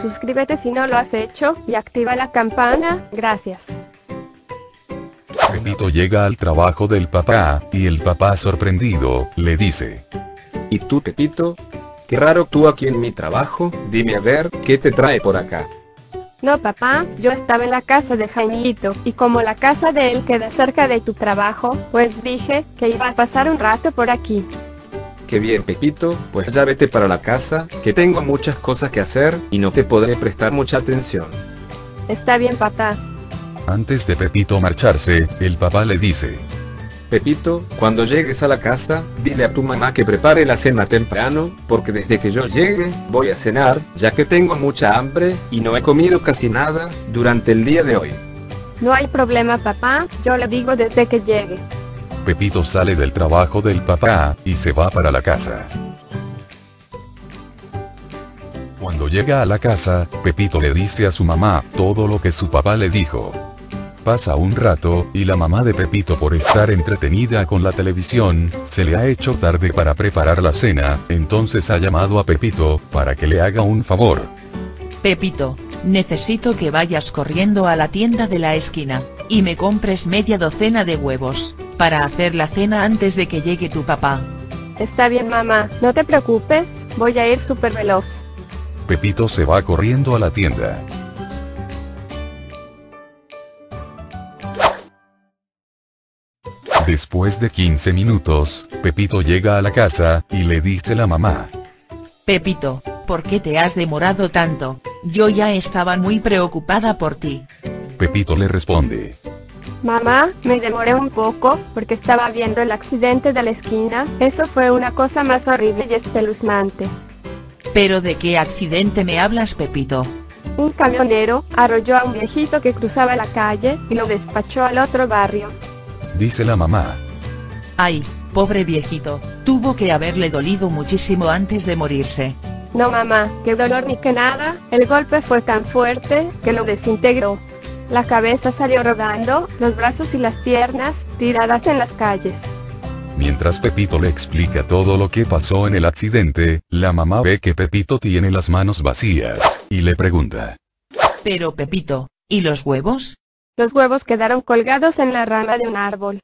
Suscríbete si no lo has hecho y activa la campana. Gracias. Pepito llega al trabajo del papá, y el papá sorprendido, le dice: ¿Y tú, Pepito? Qué raro tú aquí en mi trabajo, dime a ver, ¿qué te trae por acá? No, papá, yo estaba en la casa de Jaimito, y como la casa de él queda cerca de tu trabajo, pues dije que iba a pasar un rato por aquí. Qué bien, Pepito, pues ya vete para la casa, que tengo muchas cosas que hacer, y no te podré prestar mucha atención. Está bien, papá. Antes de Pepito marcharse, el papá le dice: Pepito, cuando llegues a la casa, dile a tu mamá que prepare la cena temprano, porque desde que yo llegue, voy a cenar, ya que tengo mucha hambre, y no he comido casi nada, durante el día de hoy. No hay problema, papá, yo le digo desde que llegue. Pepito sale del trabajo del papá, y se va para la casa. Cuando llega a la casa, Pepito le dice a su mamá todo lo que su papá le dijo. Pasa un rato, y la mamá de Pepito, por estar entretenida con la televisión, se le ha hecho tarde para preparar la cena, entonces ha llamado a Pepito, para que le haga un favor. Pepito, necesito que vayas corriendo a la tienda de la esquina, y me compres media docena de huevos, para hacer la cena antes de que llegue tu papá. Está bien, mamá, no te preocupes, voy a ir súper veloz. Pepito se va corriendo a la tienda. Después de 15 minutos, Pepito llega a la casa, y le dice la mamá: Pepito, ¿por qué te has demorado tanto? Yo ya estaba muy preocupada por ti. Pepito le responde: Mamá, me demoré un poco, porque estaba viendo el accidente de la esquina, eso fue una cosa más horrible y espeluznante. ¿Pero de qué accidente me hablas, Pepito? Un camionero arrolló a un viejito que cruzaba la calle, y lo despachó al otro barrio. Dice la mamá: Ay, pobre viejito, tuvo que haberle dolido muchísimo antes de morirse. No, mamá, qué dolor ni que nada, el golpe fue tan fuerte, que lo desintegró. La cabeza salió rodando, los brazos y las piernas, tiradas en las calles. Mientras Pepito le explica todo lo que pasó en el accidente, la mamá ve que Pepito tiene las manos vacías, y le pregunta: Pero Pepito, ¿y los huevos? Los huevos quedaron colgados en la rama de un árbol.